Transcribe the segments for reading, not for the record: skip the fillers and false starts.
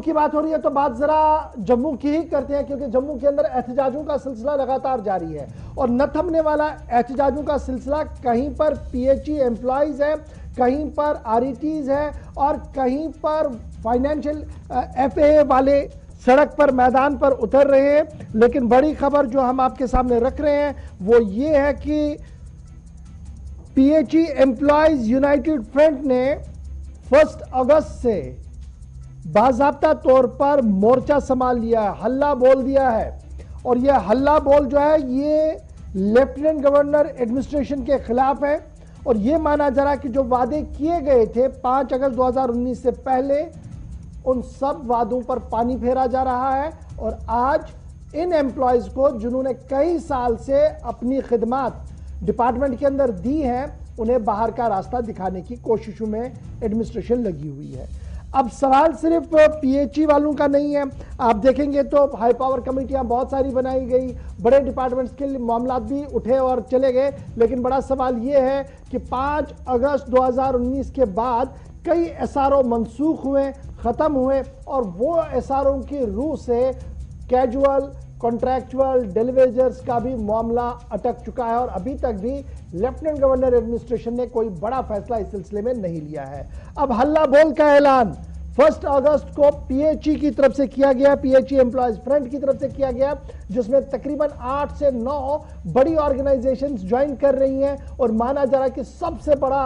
जम्मू की बात हो रही है तो बात जरा जम्मू की ही करते हैं, क्योंकि जम्मू के अंदर एहतजाजों का सिलसिला लगातार जारी है और न थमने वाला एहतजाजों का सिलसिला। कहीं पर पीएचई एम्प्लॉइज है, कहीं पर आरईटीज है और कहीं पर फाइनेंशियल एफए वाले सड़क पर मैदान पर उतर रहे हैं। लेकिन बड़ी खबर जो हम आपके सामने रख रहे हैं वो ये है कि पीएचई एम्प्लॉइज यूनाइटेड फ्रंट ने 1 अगस्त से बाज़ाब्ता तौर पर मोर्चा संभाल लिया है, हल्ला बोल दिया है। और यह हल्ला बोल जो है ये लेफ्टिनेंट गवर्नर एडमिनिस्ट्रेशन के खिलाफ है और ये माना जा रहा है कि जो वादे किए गए थे 5 अगस्त 2019 से पहले उन सब वादों पर पानी फेरा जा रहा है। और आज इन एम्प्लॉयज़ को जिन्होंने कई साल से अपनी खिदमत डिपार्टमेंट के अंदर दी हैं उन्हें बाहर का रास्ता दिखाने की कोशिशों में एडमिनिस्ट्रेशन लगी हुई है। अब सवाल सिर्फ पीएचई वालों का नहीं है, आप देखेंगे तो हाई पावर कमेटियां बहुत सारी बनाई गई, बड़े डिपार्टमेंट्स के मामला भी उठे और चले गए। लेकिन बड़ा सवाल ये है कि 5 अगस्त 2019 के बाद कई एसआरओ मंसूख हुए, ख़त्म हुए और वो एसआरओ की रूह से कैजुअल कॉन्ट्रैक्चुअल डिलीवरेजर्स का भी मामला अटक चुका है और अभी तक भी लेफ्टिनेंट गवर्नर एडमिनिस्ट्रेशन ने कोई बड़ा फैसला इस सिलसिले में नहीं लिया है। अब हल्ला बोल का ऐलान 1 अगस्त को पीएचई की तरफ से किया गया, पीएचई एम्प्लॉयज फ्रंट की तरफ से किया गया, जिसमें तकरीबन 8 से 9 बड़ी ऑर्गेनाइजेशंस ज्वाइन कर रही हैं और माना जा रहा है कि सबसे बड़ा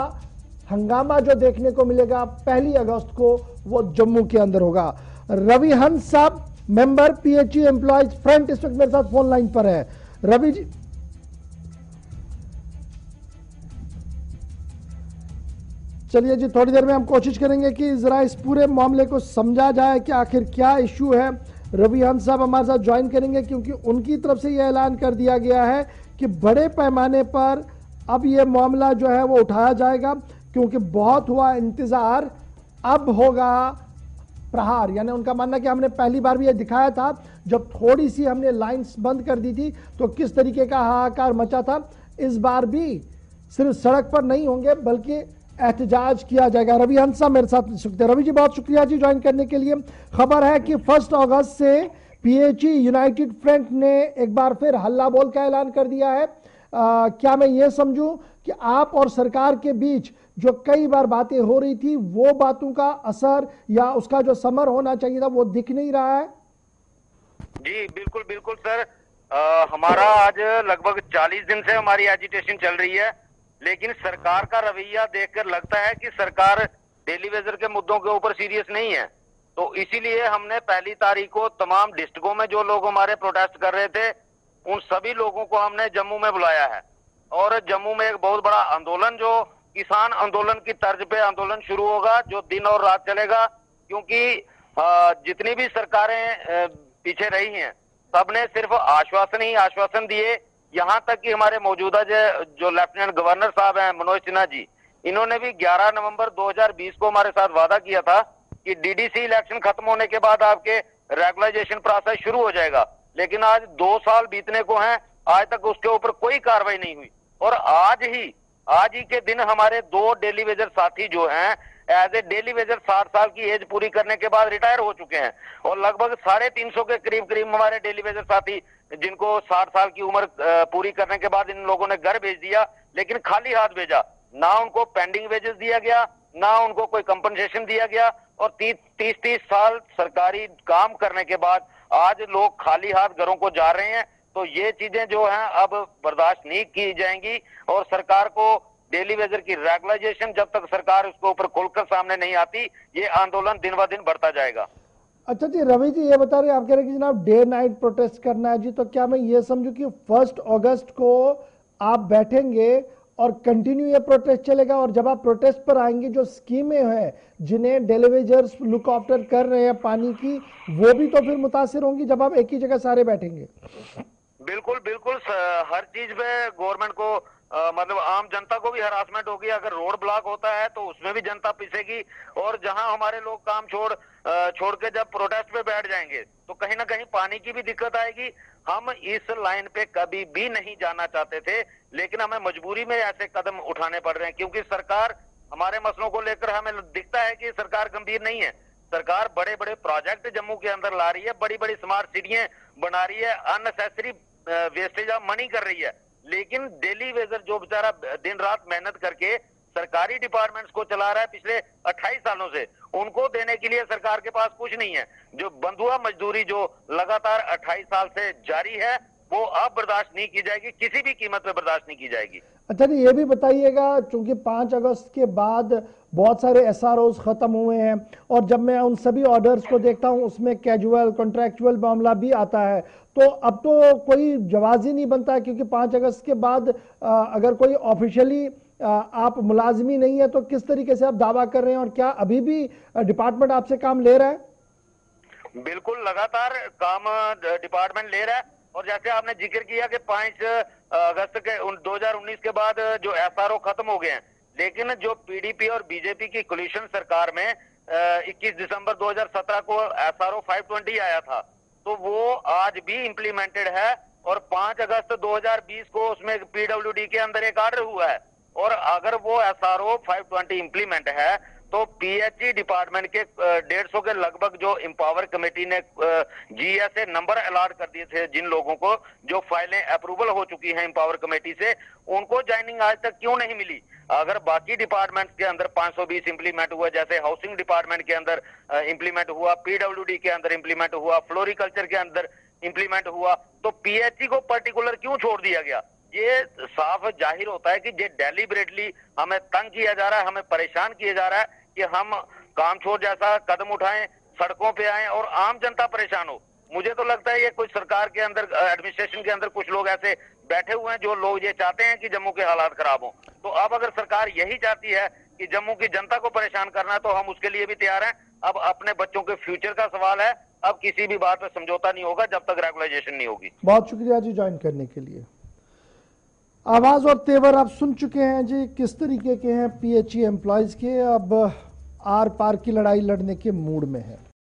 हंगामा जो देखने को मिलेगा 1 अगस्त को वो जम्मू के अंदर होगा। रवि हंस साहब मेंबर पीएचई एम्प्लॉइज फ्रंट इस वक्त मेरे साथ फोन लाइन पर है। रवि जी, चलिए जी, थोड़ी देर में हम कोशिश करेंगे कि जरा इस पूरे मामले को समझा जाए कि आखिर क्या इश्यू है। रवि हंस साहब हमारे साथ ज्वाइन करेंगे क्योंकि उनकी तरफ से यह ऐलान कर दिया गया है कि बड़े पैमाने पर अब यह मामला जो है वो उठाया जाएगा, क्योंकि बहुत हुआ इंतजार, अब होगा प्रहार। यानी उनका मानना कि हमने पहली बार भी ये दिखाया था जब थोड़ी सी हमने लाइंस बंद कर दी थी तो किस तरीके का हाहाकार मचा था। इस बार भी सिर्फ सड़क पर नहीं होंगे बल्कि एहतजाज किया जाएगा। रवि हंस साहब मेरे साथ सकते हैं। रवि जी बहुत शुक्रिया जी ज्वाइन करने के लिए। खबर है कि 1 अगस्त से पीएचई यूनाइटेड फ्रंट ने एक बार फिर हल्ला बोल का ऐलान कर दिया है। क्या मैं ये समझूं कि आप और सरकार के बीच जो कई बार बातें हो रही थी वो बातों का असर या उसका जो समर होना चाहिए था वो दिख नहीं रहा है? जी बिल्कुल बिल्कुल सर, हमारा आज लगभग 40 दिन से हमारी एजिटेशन चल रही है, लेकिन सरकार का रवैया देखकर लगता है कि सरकार डेली वेजर के मुद्दों के ऊपर सीरियस नहीं है। तो इसीलिए हमने 1 तारीख को तमाम डिस्ट्रिक्टों में जो लोग हमारे प्रोटेस्ट कर रहे थे उन सभी लोगों को हमने जम्मू में बुलाया है और जम्मू में एक बहुत बड़ा आंदोलन, जो किसान आंदोलन की तर्ज पे आंदोलन शुरू होगा, जो दिन और रात चलेगा। क्योंकि जितनी भी सरकारें पीछे रही हैं सबने सिर्फ आश्वासन ही आश्वासन दिए। यहाँ तक कि हमारे मौजूदा जो लेफ्टिनेंट गवर्नर साहब हैं मनोज सिन्हा जी, इन्होंने भी 11 नवंबर 2020 को हमारे साथ वादा किया था कि डीडीसी इलेक्शन खत्म होने के बाद आपके रेगुलराइजेशन प्रोसेस शुरू हो जाएगा, लेकिन आज 2 साल बीतने को हैं, आज तक उसके ऊपर कोई कार्रवाई नहीं हुई। और आज ही के दिन हमारे 2 डेली वेजर साथी जो हैं एज ए डेली वेजर 60 साल की एज पूरी करने के बाद रिटायर हो चुके हैं और लगभग 350 के करीब हमारे डेली वेजर साथी जिनको 60 साल की उम्र पूरी करने के बाद इन लोगों ने घर भेज दिया, लेकिन खाली हाथ भेजा। ना उनको पेंडिंग वेजेस दिया गया, ना उनको कोई कंपनसेशन दिया गया और 30-30 साल सरकारी काम करने के बाद आज लोग खाली हाथ घरों को जा रहे हैं। तो ये चीजें जो हैं अब बर्दाश्त नहीं की जाएंगी और सरकार को डेली वेजर की रेगुलराइजेशन, जब तक सरकार उसके ऊपर खुलकर सामने नहीं आती, ये आंदोलन दिन ब दिन बढ़ता जाएगा। अच्छा जी, रवि जी ये बता रहे हैं, आप कह रहे हैं कि जनाब डे नाइट प्रोटेस्ट करना है जी, तो क्या मैं ये समझू कि 1 अगस्त को आप बैठेंगे और कंटिन्यू ये प्रोटेस्ट चलेगा और जब आप प्रोटेस्ट पर आएंगे जो स्कीमें हैं जिन्हें डेलीवेजर्स लुक आफ्टर कर रहे हैं पानी की, वो भी तो फिर मुतासिर होंगी जब आप एक ही जगह सारे बैठेंगे? बिल्कुल बिल्कुल, हर चीज में गवर्नमेंट को मतलब आम जनता को भी हरासमेंट होगी। अगर रोड ब्लॉक होता है तो उसमें भी जनता पिसेगी और जहां हमारे लोग काम छोड़ के जब प्रोटेस्ट पे बैठ जाएंगे तो कहीं ना कहीं पानी की भी दिक्कत आएगी। हम इस लाइन पे कभी भी नहीं जाना चाहते थे, लेकिन हमें मजबूरी में ऐसे कदम उठाने पड़ रहे हैं क्योंकि सरकार हमारे मसलों को लेकर हमें दिखता है कि सरकार गंभीर नहीं है। सरकार बड़े बड़े प्रोजेक्ट जम्मू के अंदर ला रही है, बड़ी बड़ी स्मार्ट सिटियां बना रही है, अननेसेसरी वेस्टेज ऑफ मनी कर रही है, लेकिन डेली वेजर जो बेचारा दिन रात मेहनत करके सरकारी डिपार्टमेंट्स को चला रहा है पिछले 28 सालों से, उनको देने के लिए सरकार के पास कुछ नहीं है। जो बंधुआ मजदूरी जो लगातार 28 साल से जारी है वो अब बर्दाश्त नहीं की जाएगी, किसी भी कीमत पे बर्दाश्त नहीं की जाएगी। अच्छा जी, ये भी बताइएगा, चूंकि 5 अगस्त के बाद बहुत सारे SROs खत्म हुए हैं और जब मैं उन सभी ऑर्डर्स को देखता हूं उसमें कैजुअल कॉन्ट्रैक्चुअल मामला भी आता है, तो अब तो कोई जवाज़ ही नहीं बनता, क्योंकि 5 अगस्त के बाद अगर कोई ऑफिशियली आप मुलाजमी नहीं है तो किस तरीके से आप दावा कर रहे हैं, और क्या अभी भी डिपार्टमेंट आपसे काम ले रहा है? बिल्कुल, लगातार काम डिपार्टमेंट ले रहा है, और जैसे आपने जिक्र किया कि 5 अगस्त के 2019 के बाद जो SRO खत्म हो गए हैं, लेकिन जो PDP और BJP की कोलिशन सरकार में 21 दिसंबर 2017 को SRO 520 आया था, तो वो आज भी इम्प्लीमेंटेड है, और 5 अगस्त 2020 को उसमें PWD के अंदर एक आर्डर हुआ है, और अगर वो SRO 520 इम्प्लीमेंट है तो PHE डिपार्टमेंट के 150 के लगभग जो एम्पावर कमेटी ने GSA नंबर अलाट कर दिए थे जिन लोगों को, जो फाइलें अप्रूवल हो चुकी हैं एम्पावर कमेटी से, उनको ज्वाइनिंग आज तक क्यों नहीं मिली? अगर बाकी डिपार्टमेंट्स के अंदर 520 इम्प्लीमेंट हुआ, जैसे हाउसिंग डिपार्टमेंट के अंदर इम्प्लीमेंट हुआ, PWD के अंदर इम्प्लीमेंट हुआ, फ्लोरिकल्चर के अंदर इम्प्लीमेंट हुआ, तो PHE को पर्टिकुलर क्यों छोड़ दिया गया? ये साफ जाहिर होता है कि ये डेलिबरेटली हमें तंग किया जा रहा है, हमें परेशान किया जा रहा है कि हम काम छोड़ जैसा कदम उठाएं, सड़कों पे आएं और आम जनता परेशान हो। मुझे तो लगता है ये कुछ सरकार के अंदर, एडमिनिस्ट्रेशन के अंदर कुछ लोग ऐसे बैठे हुए हैं जो लोग ये चाहते हैं कि जम्मू के हालात खराब हों। तो अब अगर सरकार यही चाहती है कि जम्मू की जनता को परेशान करना है, तो हम उसके लिए भी तैयार हैं। अब अपने बच्चों के फ्यूचर का सवाल है, अब किसी भी बात पर समझौता नहीं होगा जब तक रेगुलाइजेशन नहीं होगी। बहुत शुक्रिया जी ज्वाइन करने के लिए। आवाज़ और तेवर आप सुन चुके हैं जी, किस तरीके के हैं PHE एम्प्लॉयज़ के, अब आर पार की लड़ाई लड़ने के मूड में है।